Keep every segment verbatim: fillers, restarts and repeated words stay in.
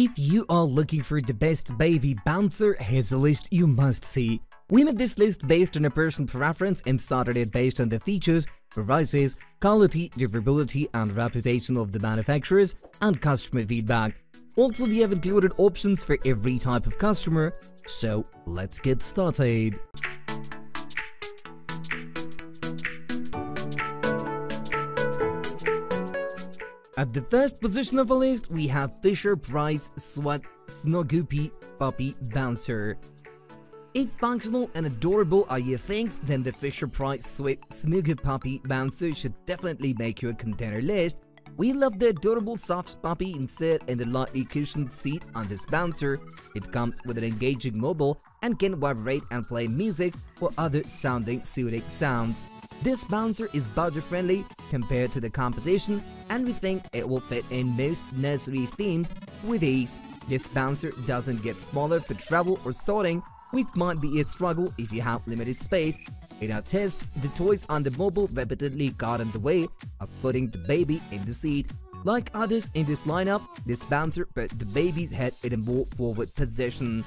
If you are looking for the best baby bouncer, here's a list you must see. We made this list based on a personal preference and started it based on the features, prices, quality, durability and reputation of the manufacturers and customer feedback. Also, we have included options for every type of customer, so let's get started. At the first position of the list, we have Fisher-Price Sweet Snugapuppy Bouncer. If functional and adorable are your things, then the Fisher-Price Sweet Snugapuppy Bouncer should definitely make your contender list. We love the adorable soft puppy insert and the lightly cushioned seat on this bouncer. It comes with an engaging mobile and can vibrate and play music or other sounding soothing sounds. This bouncer is budget-friendly compared to the competition, and we think it will fit in most nursery themes with ease. This bouncer doesn't get smaller for travel or sorting, which might be a struggle if you have limited space. In our tests, the toys on the mobile repeatedly got in the way of putting the baby in the seat. Like others in this lineup, this bouncer put the baby's head in a more forward position,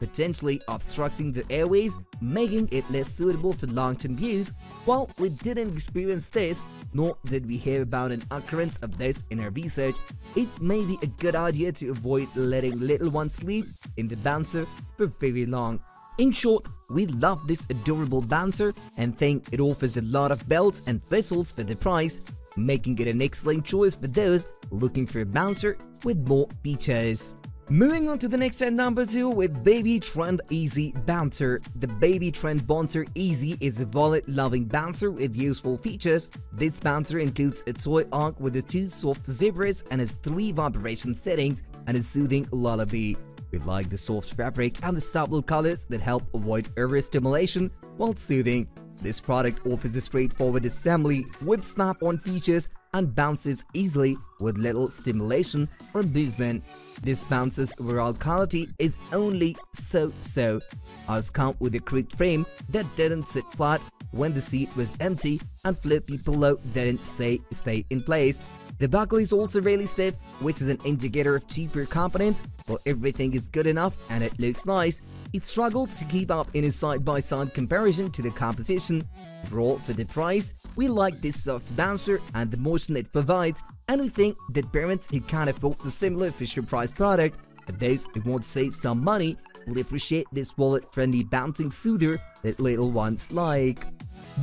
potentially obstructing the airways, making it less suitable for long-term use. While we didn't experience this, nor did we hear about an occurrence of this in our research, it may be a good idea to avoid letting little ones sleep in the bouncer for very long. In short, we love this adorable bouncer and think it offers a lot of bells and whistles for the price, making it an excellent choice for those looking for a bouncer with more features. Moving on to the next at number two with Baby Trend Easy Bouncer. The Baby Trend Bouncer Easy is a wallet-loving bouncer with useful features. This bouncer includes a toy arc with the two soft zebras and has three vibration settings and a soothing lullaby. We like the soft fabric and the subtle colors that help avoid overstimulation while soothing. This product offers a straightforward assembly with snap-on features and bounces easily with little stimulation or movement. This bouncer's overall quality is only so-so, as count with a creaked frame that didn't sit flat when the seat was empty and flippy pillow didn't stay, stay in place. The buckle is also really stiff, which is an indicator of cheaper components, but everything is good enough and it looks nice. It struggled to keep up in a side-by-side comparison to the competition. Overall, for the price, we like this soft bouncer and the motion it provides, and we think that parents who can't afford the similar Fisher-Price product, but those who want to save some money, will appreciate this wallet-friendly bouncing soother that little ones like.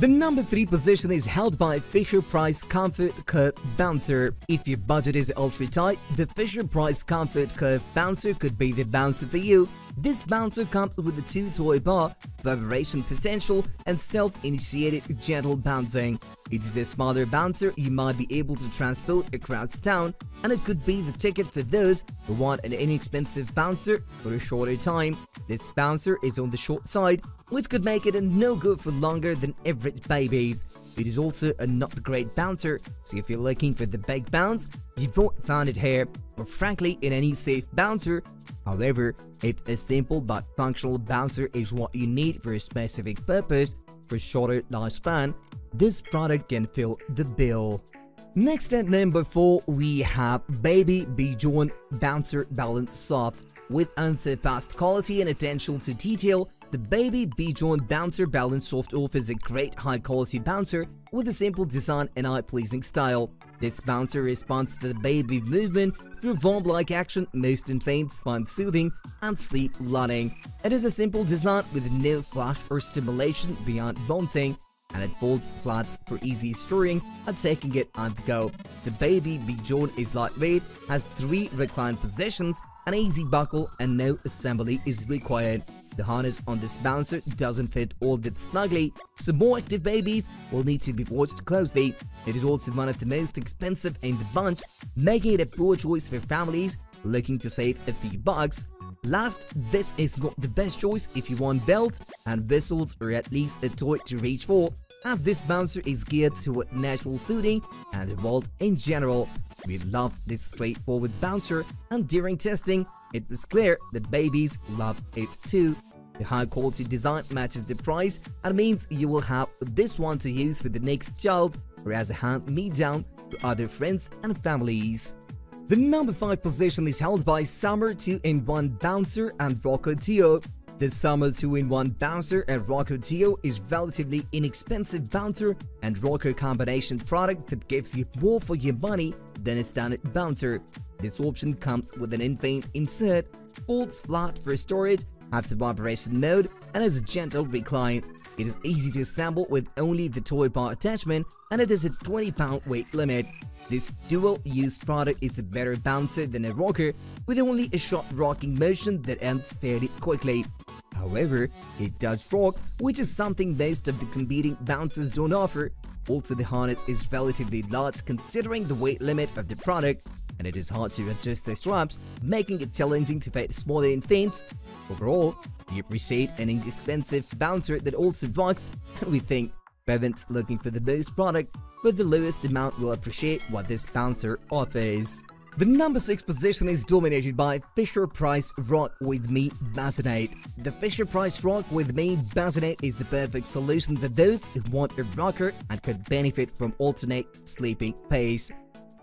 The number three position is held by Fisher-Price Comfort Curve Bouncer. If your budget is ultra tight, the Fisher-Price Comfort Curve Bouncer could be the bouncer for you. This bouncer comes with a two-toy bar, vibration potential, and self-initiated gentle bouncing. It is a smaller bouncer you might be able to transport across town, and it could be the ticket for those who want an inexpensive bouncer for a shorter time. This bouncer is on the short side, which could make it a no-go for longer than average babies. It is also a not great bouncer, so if you're looking for the big bounce, you won't find it here, or frankly in any safe bouncer. However, if a simple but functional bouncer is what you need for a specific purpose for shorter lifespan, this product can fill the bill. Next at number four, we have Baby Bjorn Bouncer Balance Soft. With unsurpassed quality and attention to detail, the Baby Bjorn Bouncer Balance Soft offers a great high-quality bouncer with a simple design and eye-pleasing style. This bouncer responds to the baby movement through warm-like action, motion feints, fun soothing, and sleep lulling. It is a simple design with no flash or stimulation beyond bouncing, and it folds flat for easy storing and taking it on the go. The Baby Bjorn is lightweight, has three reclined positions, an easy buckle, and no assembly is required. The harness on this bouncer doesn't fit all that snugly, so more active babies will need to be watched closely. It is also one of the most expensive in the bunch, making it a poor choice for families looking to save a few bucks. Last, this is not the best choice if you want bells and whistles or at least a toy to reach for, as this bouncer is geared toward natural soothing and the world in general. We love this straightforward bouncer, and during testing, it was clear that babies love it too. The high-quality design matches the price and means you will have this one to use for the next child or as a hand-me-down to other friends and families. The number five position is held by Summer two in one Bouncer and Rocker Trio. The Summer two in one Bouncer and Rocker Trio is relatively inexpensive bouncer and rocker combination product that gives you more for your money than a standard bouncer. This option comes with an in-paint insert, folds flat for storage, has a vibration mode, and has a gentle recline. It is easy to assemble with only the toy bar attachment, and it has a twenty pound weight limit. This dual-use product is a better bouncer than a rocker, with only a short rocking motion that ends fairly quickly. However, it does rock, which is something most of the competing bouncers don't offer. Also, the harness is relatively large considering the weight limit of the product, and it is hard to adjust the straps, making it challenging to fit smaller infants. Overall, we appreciate an inexpensive bouncer that also rocks, and we think parents looking for the best product with the lowest amount will appreciate what this bouncer offers. The number six position is dominated by Fisher-Price Rock With Me Bassinet. The Fisher-Price Rock With Me Bassinet is the perfect solution for those who want a rocker and could benefit from alternate sleeping pace.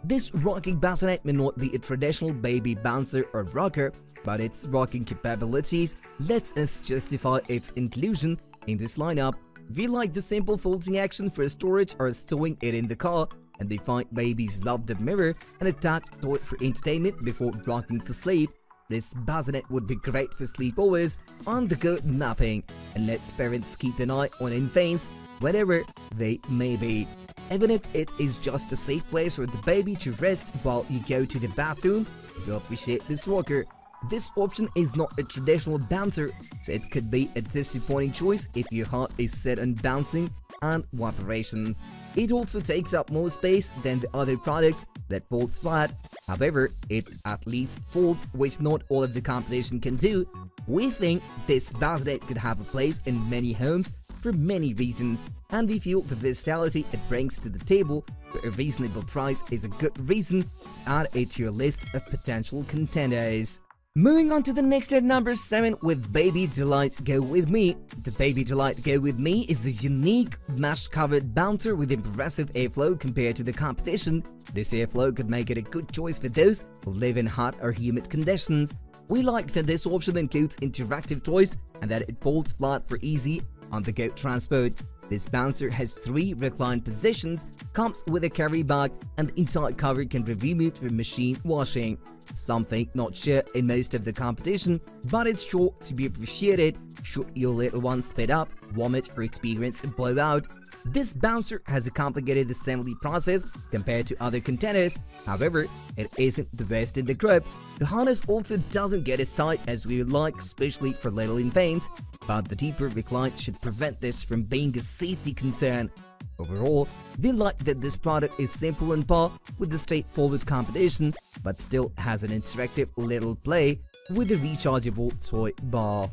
This rocking bassinet may not be a traditional baby bouncer or rocker, but its rocking capabilities lets us justify its inclusion in this lineup. We like the simple folding action for storage or stowing it in the car, and we find babies love the mirror and attached toy for entertainment before rocking to sleep. This bassinet would be great for sleepovers, on-the-go napping, and lets parents keep an eye on infants wherever they may be. Even if it is just a safe place for the baby to rest while you go to the bathroom, you'll appreciate this rocker. This option is not a traditional bouncer, so it could be a disappointing choice if your heart is set on bouncing and vibrations. It also takes up more space than the other products that folds flat. However, it at least folds, which not all of the competition can do. We think this bassinet could have a place in many homes for many reasons, and we feel the versatility it brings to the table for a reasonable price is a good reason to add it to your list of potential contenders. Moving on to the next at number seven with Baby Delight Go With Me. The Baby Delight Go With Me is a unique mesh-covered bouncer with impressive airflow compared to the competition. This airflow could make it a good choice for those who live in hot or humid conditions. We like that this option includes interactive toys and that it folds flat for easy on-the-go transport. This bouncer has three reclined positions, comes with a carry bag, and the entire cover can be removed for machine washing. Something not shared in most of the competition, but it's sure to be appreciated should your little one speed up, vomit, or experience a blowout. This bouncer has a complicated assembly process compared to other contenders. However, it isn't the best in the group. The harness also doesn't get as tight as we would like, especially for little infants, but the deeper recline should prevent this from being a safety concern. Overall, we like that this product is simple and par with the straightforward competition, but still has an interactive little play with a rechargeable toy bar.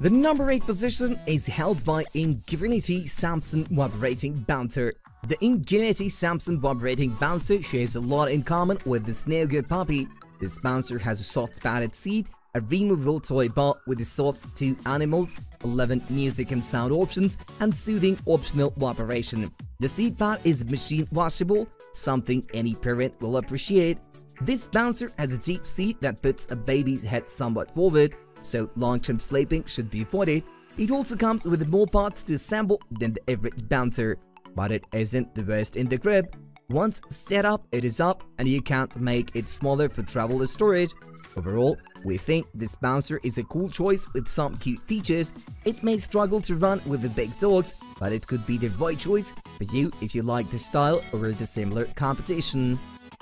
The number eight position is held by Ingenuity Sampson vibrating Bouncer. The Ingenuity Sampson vibrating Bouncer shares a lot in common with the Snugapuppy. This bouncer has a soft padded seat, a removable toy bar with a soft two animals, eleven music and sound options, and soothing optional vibration. The seat pad is machine washable, something any parent will appreciate. This bouncer has a deep seat that puts a baby's head somewhat forward, so long-term sleeping should be avoided. It also comes with more parts to assemble than the average bouncer, but it isn't the worst in the group. Once set up, it is up, and you can't make it smaller for travel or storage. Overall, we think this bouncer is a cool choice with some cute features. It may struggle to run with the big dogs, but it could be the right choice for you if you like the style or the similar competition.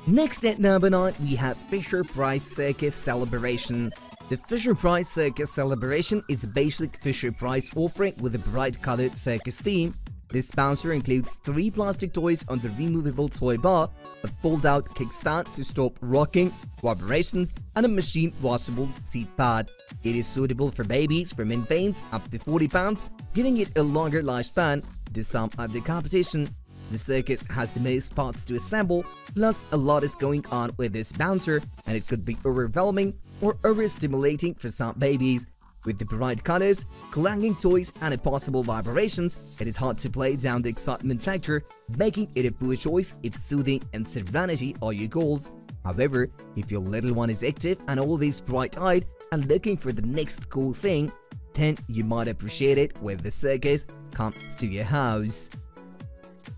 Next at number nine, we have Fisher-Price Circus Celebration. The Fisher-Price Circus Celebration is a basic Fisher-Price offering with a bright-colored circus theme. This bouncer includes three plastic toys on the removable toy bar, a fold-out kickstand to stop rocking, vibrations, and a machine-washable seat pad. It is suitable for babies from infants up to forty pounds, giving it a longer lifespan than some of the competition. The circus has the most parts to assemble, plus a lot is going on with this bouncer, and it could be overwhelming or overstimulating for some babies. With the bright colors, clanging toys, and impossible vibrations, it is hard to play down the excitement factor, making it a poor choice if soothing and serenity are your goals. However, if your little one is active and always bright-eyed and looking for the next cool thing, then you might appreciate it when the circus comes to your house.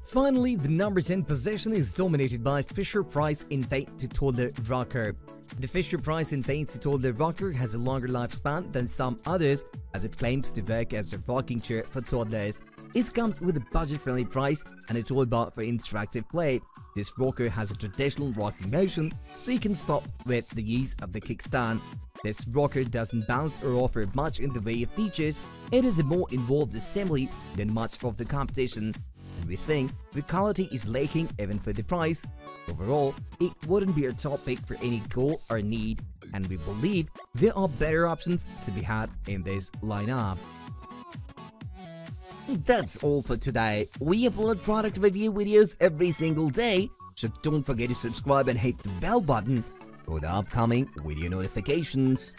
Finally, the number ten position is dominated by Fisher-Price Infant-to-Toddler Rocker. The Fisher-Price Infant-to-Toddler Rocker has a longer lifespan than some others as it claims to work as a rocking chair for toddlers. It comes with a budget-friendly price and a toolbar for interactive play. This rocker has a traditional rocking motion, so you can stop with the use of the kickstand. This rocker doesn't bounce or offer much in the way of features. It is a more involved assembly than much of the competition. And we think the quality is lacking even for the price. Overall, it wouldn't be a top pick for any goal or need, and we believe there are better options to be had in this lineup. That's all for today. We upload product review videos every single day, so don't forget to subscribe and hit the bell button for the upcoming video notifications.